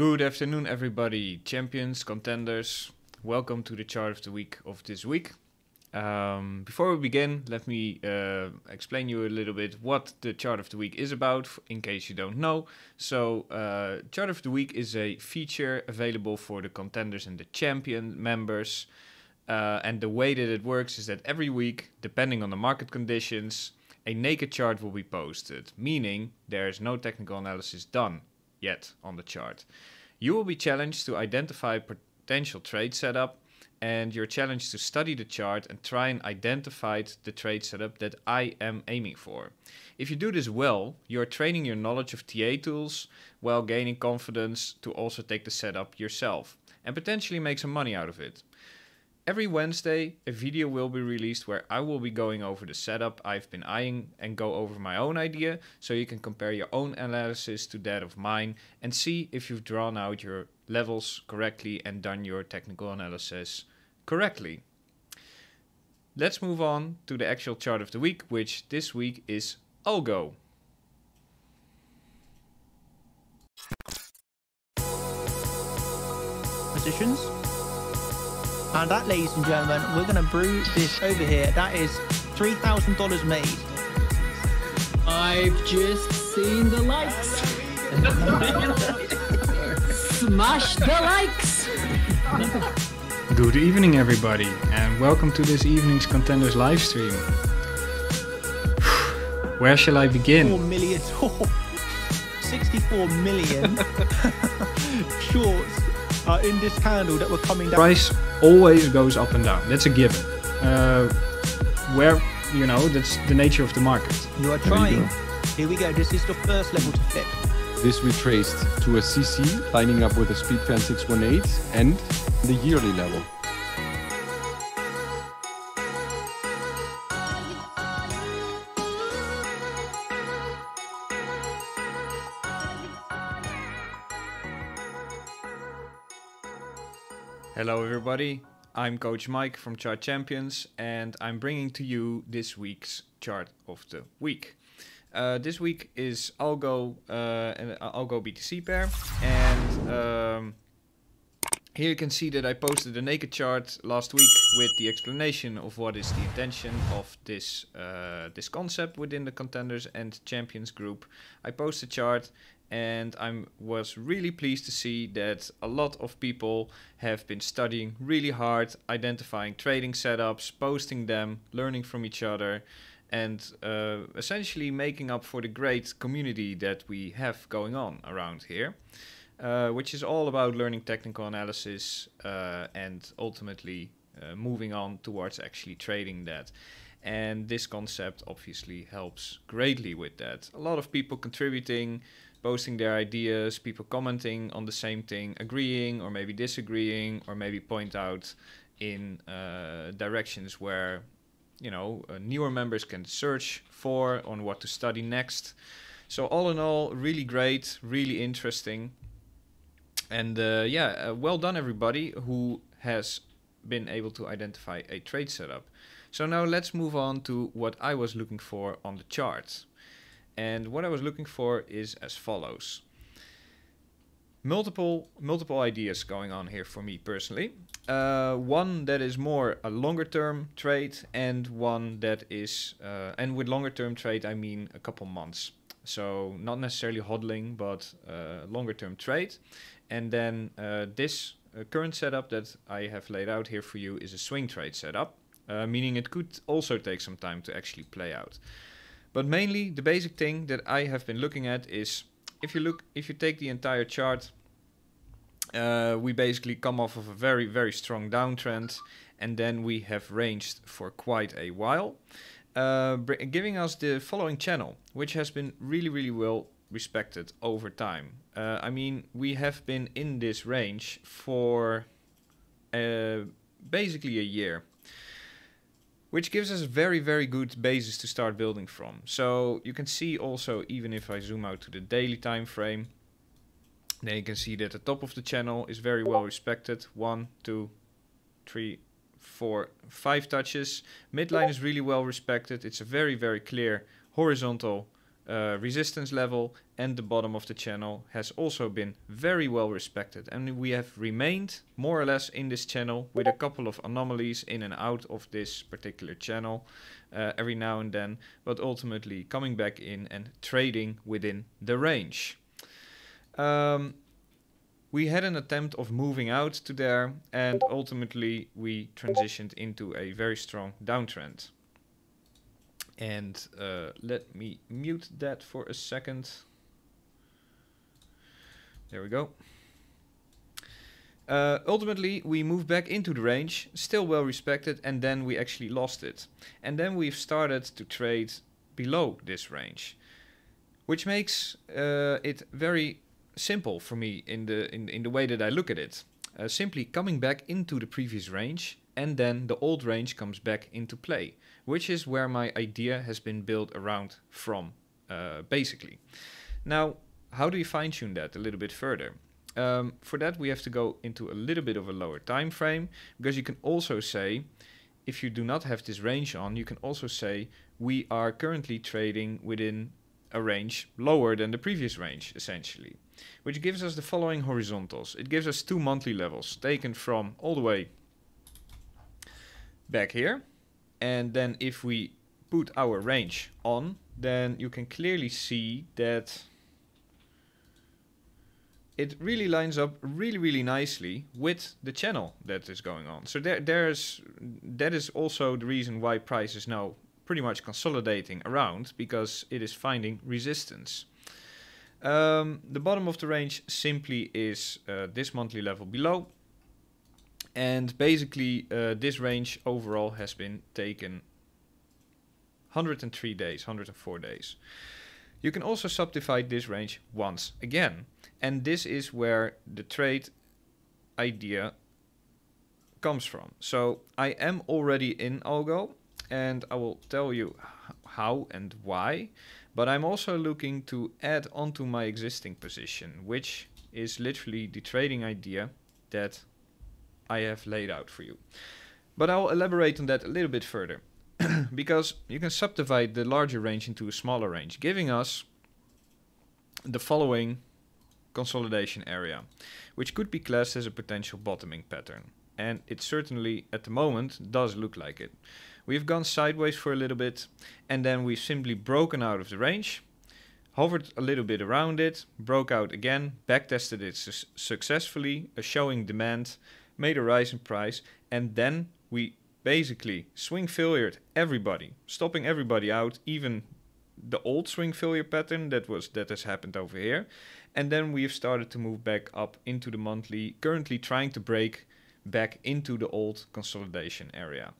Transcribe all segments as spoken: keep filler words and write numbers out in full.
Good afternoon, everybody, champions, contenders. Welcome to the chart of the week of this week. Um, before we begin, let me uh, explain you a little bit what the chart of the week is about, in case you don't know. So, uh, chart of the week is a feature available for the contenders and the champion members. Uh, and the way that it works is that every week, depending on the market conditions, a naked chart will be posted, meaning there is no technical analysis done yet on the chart. You will be challenged to identify potential trade setup, and you're challenged to study the chart and try and identify the trade setup that I am aiming for. If you do this well, you're training your knowledge of T A tools while gaining confidence to also take the setup yourself and potentially make some money out of it. Every Wednesday, a video will be released where I will be going over the setup I've been eyeing and go over my own idea, so you can compare your own analysis to that of mine and see if you've drawn out your levels correctly and done your technical analysis correctly. Let's move on to the actual chart of the week, which this week is ALGO. Positions. And that, ladies and gentlemen, we're going to brew this over here. That is three thousand dollars made. I've just seen the likes. Smash the likes. Good evening, everybody, and welcome to this evening's Contenders live stream. Where shall I begin? four million. sixty-four million shorts are in this candle that were coming down. Price always goes up and down. That's a given. Uh, where, you know, that's the nature of the market. You are trying. Here we go. This is the first level to flip. This we traced to a C C, lining up with a speed fan six one eight and the yearly level. Hello everybody, I'm Coach Mike from Chart Champions, and I'm bringing to you this week's chart of the week. Uh, this week is ALGO uh, and ALGO B T C pair, and um, here you can see that I posted a naked chart last week with the explanation of what is the intention of this uh, this concept within the Contenders and Champions group. I posted a chart, and I was really pleased to see that a lot of people have been studying really hard, identifying trading setups, posting them, learning from each other, and uh, essentially making up for the great community that we have going on around here, uh, which is all about learning technical analysis uh, and ultimately uh, moving on towards actually trading that. And this concept obviously helps greatly with that. A lot of people contributing, posting their ideas, people commenting on the same thing, agreeing or maybe disagreeing, or maybe point out in uh, directions where, you know, uh, newer members can search for on what to study next. So all in all, really great, really interesting. And uh, yeah, uh, well done everybody who has been able to identify a trade setup. So now let's move on to what I was looking for on the chart. And what I was looking for is as follows. Multiple, multiple ideas going on here for me personally. Uh, one that is more a longer term trade, and one that is, uh, and with longer term trade I mean a couple months. So not necessarily hodling, but uh, longer term trade. And then uh, this uh, current setup that I have laid out here for you is a swing trade setup, uh, meaning it could also take some time to actually play out. But mainly the basic thing that I have been looking at is, if you look, if you take the entire chart, uh, we basically come off of a very, very strong downtrend, and then we have ranged for quite a while, uh, giving us the following channel, which has been really, really well respected over time. Uh, I mean, we have been in this range for uh, basically a year, which gives us a very, very good basis to start building from. So you can see also, even if I zoom out to the daily time frame, then you can see that the top of the channel is very well respected. One, two, three, four, five touches. Midline is really well respected. It's a very, very clear horizontal uh, resistance level and the bottom of the channel has also been very well respected, and we have remained more or less in this channel with a couple of anomalies in and out of this particular channel uh, every now and then, but ultimately coming back in and trading within the range. Um, We had an attempt of moving out to there, and ultimately we transitioned into a very strong downtrend. And uh, let me mute that for a second. There we go. Uh, ultimately, we moved back into the range, still well respected, and then we actually lost it. And then we've started to trade below this range, which makes uh, it very simple for me in the in, in the way that I look at it. Uh, simply coming back into the previous range, and then the old range comes back into play, which is where my idea has been built around from, uh, basically. Now, how do you fine-tune that a little bit further? Um, for that, we have to go into a little bit of a lower time frame, because you can also say, if you do not have this range on, you can also say, we are currently trading within a range lower than the previous range, essentially, which gives us the following horizontals. It gives us two monthly levels taken from all the way back here, and then if we put our range on, then you can clearly see that it really lines up really really nicely with the channel that is going on. So there there's that is also the reason why price is now pretty much consolidating around, because it is finding resistance. Um, the bottom of the range simply is uh, this monthly level below, and basically uh, this range overall has been taken one hundred three days, one hundred four days. You can also subdivide this range once again, and this is where the trade idea comes from. So I am already in ALGO, and I will tell you how and why, but I'm also looking to add onto my existing position, which is literally the trading idea that I have laid out for you. But I'll elaborate on that a little bit further, because you can subdivide the larger range into a smaller range, giving us the following consolidation area, which could be classed as a potential bottoming pattern. And it certainly, at the moment, does look like it. We've gone sideways for a little bit, and then we've simply broken out of the range, hovered a little bit around it, broke out again, backtested it su successfully, a showing demand, made a rise in price, and then we basically swing failured everybody, stopping everybody out, even the old swing failure pattern that was that has happened over here. And then we've started to move back up into the monthly, currently trying to break back into the old consolidation area.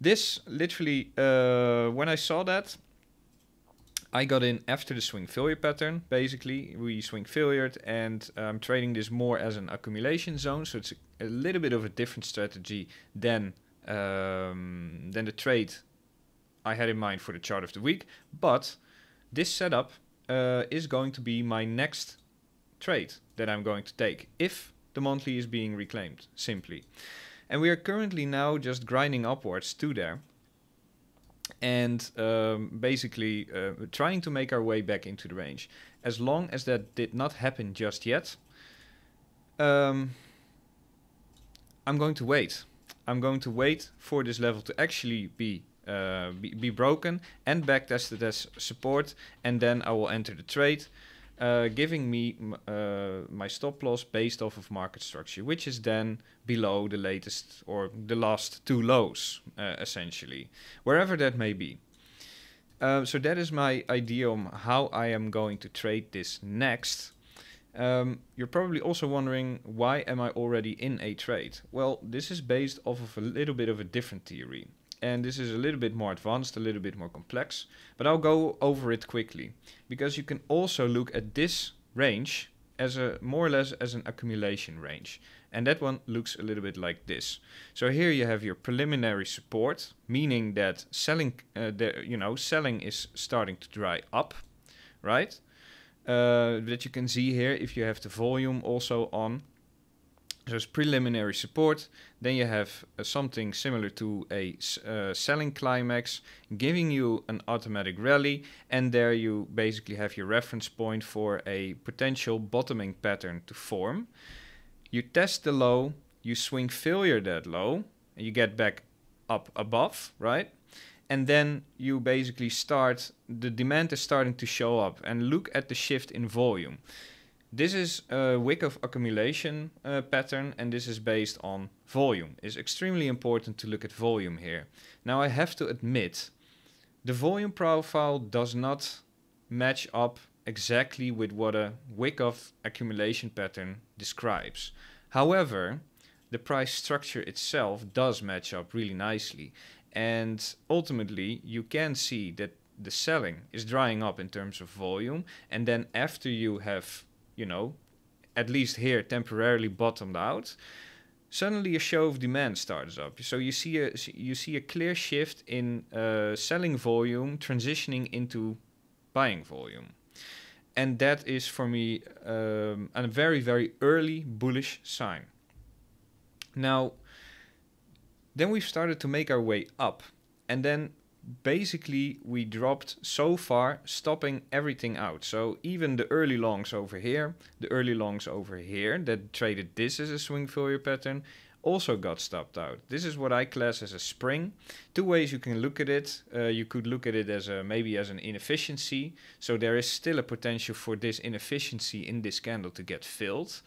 This literally, uh, when I saw that, I got in after the swing failure pattern. Basically, we swing failured, and I'm trading this more as an accumulation zone, so it's a, a little bit of a different strategy than um, than the trade I had in mind for the chart of the week. But this setup uh, is going to be my next trade that I'm going to take if the monthly is being reclaimed, simply. And we are currently now just grinding upwards to there, and um, basically uh, trying to make our way back into the range. As long as that did not happen just yet, um, I'm going to wait. I'm going to wait for this level to actually be, uh, be, be broken and backtested as support, and then I will enter the trade. Uh, giving me uh, my stop loss based off of market structure, which is then below the latest or the last two lows, uh, essentially, wherever that may be. Uh, so that is my idea on how I am going to trade this next. Um, you're probably also wondering, why am I already in a trade? Well, this is based off of a little bit of a different theory. And this is a little bit more advanced, a little bit more complex, but I'll go over it quickly, because you can also look at this range as a more or less as an accumulation range. And that one looks a little bit like this. So here you have your preliminary support, meaning that selling, uh, the, you know, selling is starting to dry up, right? Uh, that you can see here if you have the volume also on. there's preliminary support, then you have uh, something similar to a uh, selling climax, giving you an automatic rally, and there you basically have your reference point for a potential bottoming pattern to form. You test the low, you swing failure that low, and you get back up above, right? And then you basically start, the demand is starting to show up, and look at the shift in volume. This is a wick of accumulation uh, pattern, and this is based on volume. It's extremely important to look at volume here. Now I have to admit, the volume profile does not match up exactly with what a wick of accumulation pattern describes. However, the price structure itself does match up really nicely. And ultimately, you can see that the selling is drying up in terms of volume, and then after you have, you know, at least here temporarily bottomed out, suddenly a show of demand starts up. So you see a, you see a clear shift in uh, selling volume transitioning into buying volume. And that is for me um, a very, very early bullish sign. Now, then we've started to make our way up, and then basically we dropped so far, stopping everything out. So even the early longs over here, the early longs over here that traded this as a swing failure pattern also got stopped out. This is what I class as a spring. Two ways you can look at it. Uh, you could look at it as a, maybe as an inefficiency. So there is still a potential for this inefficiency in this candle to get filled.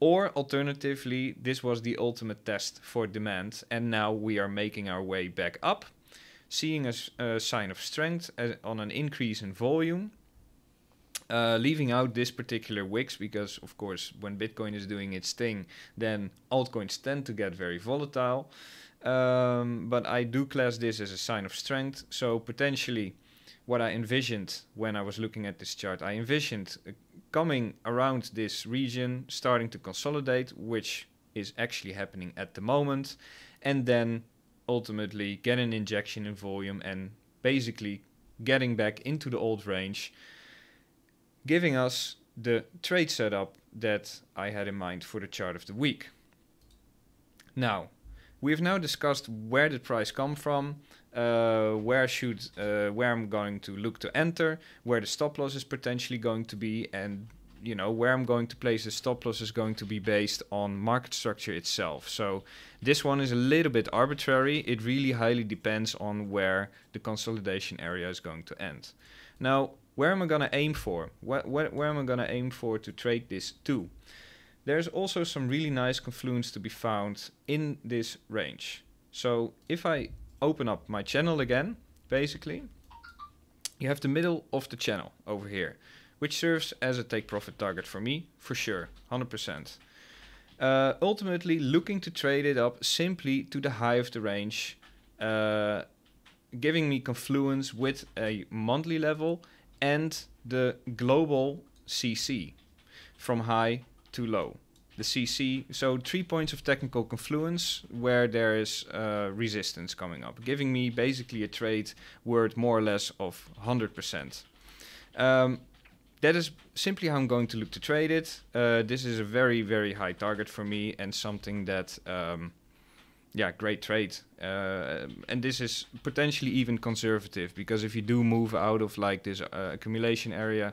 Or alternatively, this was the ultimate test for demand, and now we are making our way back up, seeing a, a sign of strength as, on an increase in volume, uh, leaving out this particular wicks because, of course, when Bitcoin is doing its thing, then altcoins tend to get very volatile. Um, but I do class this as a sign of strength, so potentially what I envisioned when I was looking at this chart, I envisioned uh, coming around this region, starting to consolidate, which is actually happening at the moment, and then ultimately get an injection in volume and basically getting back into the old range, giving us the trade setup that I had in mind for the chart of the week. Now, we have now discussed where did price come from, uh, where should, uh, where I'm going to look to enter, where the stop loss is potentially going to be, and you know where I'm going to place the stop loss is going to be based on market structure itself. So this one is a little bit arbitrary. It really highly depends on where the consolidation area is going to end. Now, where am I going to aim for? Wh wh where am I going to aim for to trade this to? There's also some really nice confluence to be found in this range. So if I open up my channel again, basically, you have the middle of the channel over here, which serves as a take profit target for me, for sure, one hundred percent. Uh, ultimately, looking to trade it up simply to the high of the range, uh, giving me confluence with a monthly level and the global C C from high too low, the C C, so three points of technical confluence where there is uh, resistance coming up, giving me basically a trade worth more or less of one hundred percent. Um, that is simply how I'm going to look to trade it. Uh, this is a very, very high target for me and something that, um, yeah, great trade. Uh, and this is potentially even conservative because if you do move out of like this uh, accumulation area,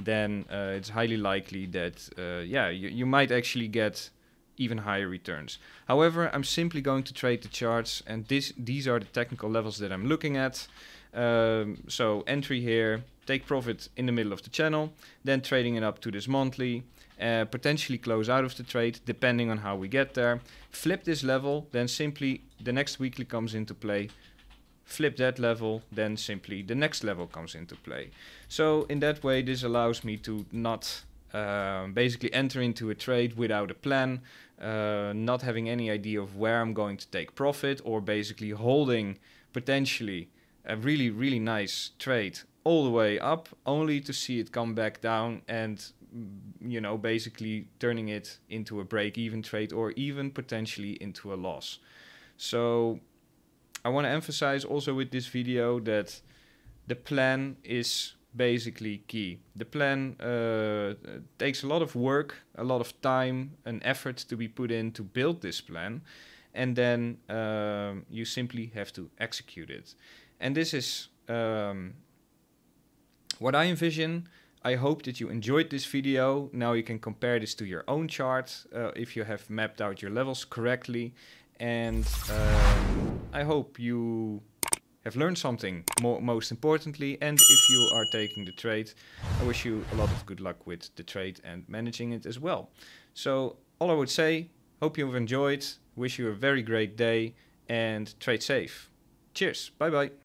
then uh, it's highly likely that, uh, yeah, you, you might actually get even higher returns. However, I'm simply going to trade the charts, and this, these are the technical levels that I'm looking at. Um, so entry here, take profit in the middle of the channel, then trading it up to this monthly, uh, potentially close out of the trade, depending on how we get there. Flip this level, then simply the next weekly comes into play. Flip that level, then simply the next level comes into play. So in that way, this allows me to not um, basically enter into a trade without a plan, uh, not having any idea of where I'm going to take profit, or basically holding potentially a really, really nice trade all the way up, only to see it come back down and, you know, basically turning it into a break-even trade or even potentially into a loss. So I want to emphasize also with this video that the plan is basically key. The plan uh, takes a lot of work, a lot of time and effort to be put in to build this plan. And then um, you simply have to execute it. And this is um, what I envision. I hope that you enjoyed this video. Now you can compare this to your own chart uh, if you have mapped out your levels correctly. And um, I hope you have learned something, mo most importantly. And if you are taking the trade, I wish you a lot of good luck with the trade and managing it as well. So all I would say, hope you've enjoyed. Wish you a very great day and trade safe. Cheers. Bye bye.